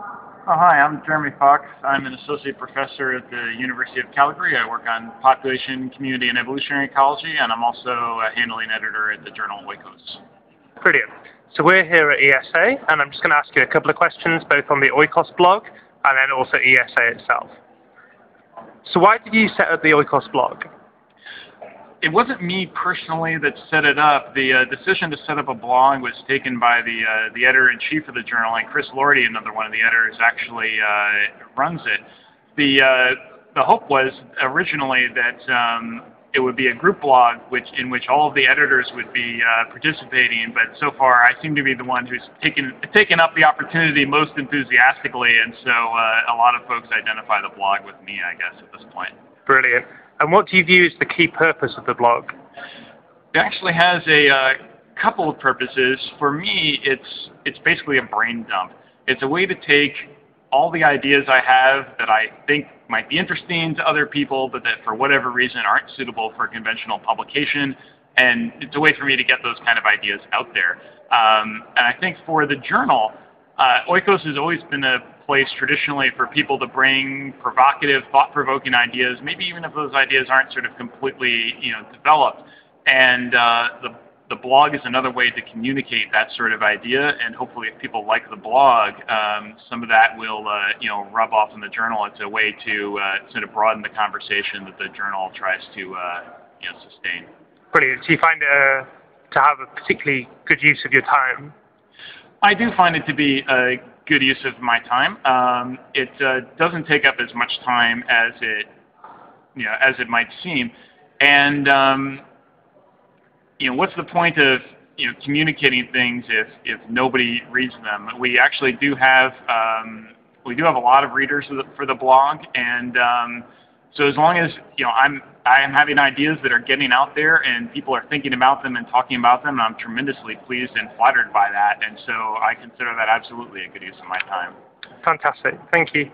Oh, hi, I'm Jeremy Fox. I'm an associate professor at the University of Calgary. I work on population, community, and evolutionary ecology, and I'm also a handling editor at the journal Oikos. Brilliant. So we're here at ESA, and I'm just going to ask you a couple of questions, both on the Oikos blog and then also ESA itself. So why did you set up the Oikos blog? It wasn't me personally that set it up. The decision to set up a blog was taken by the editor-in-chief of the journal, and Chris Lorty, another one of the editors, actually runs it. The hope was originally that it would be a group blog in which all of the editors would be participating, but so far I seem to be the one who's taken up the opportunity most enthusiastically, and so a lot of folks identify the blog with me, I guess, at this point. Brilliant. And what do you view as the key purpose of the blog? It actually has a couple of purposes. For me, it's basically a brain dump. It's a way to take all the ideas I have that I think might be interesting to other people, but that for whatever reason aren't suitable for conventional publication, and it's a way for me to get those kind of ideas out there. And I think for the journal, Oikos has always been a place traditionally for people to bring provocative, thought-provoking ideas, maybe even if those ideas aren't sort of completely, developed. And the blog is another way to communicate that sort of idea, and hopefully if people like the blog, some of that will, rub off in the journal. It's a way to sort of broaden the conversation that the journal tries to, sustain. Brilliant. So you find to have a particularly good use of your time? I do find it to be a good use of my time. It doesn't take up as much time as it might seem. And what's the point of communicating things if nobody reads them? We actually do have a lot of readers for the blog, and so as long as I am having ideas that are getting out there and people are thinking about them and talking about them, and I'm tremendously pleased and flattered by that, and so I consider that absolutely a good use of my time. Fantastic. Thank you.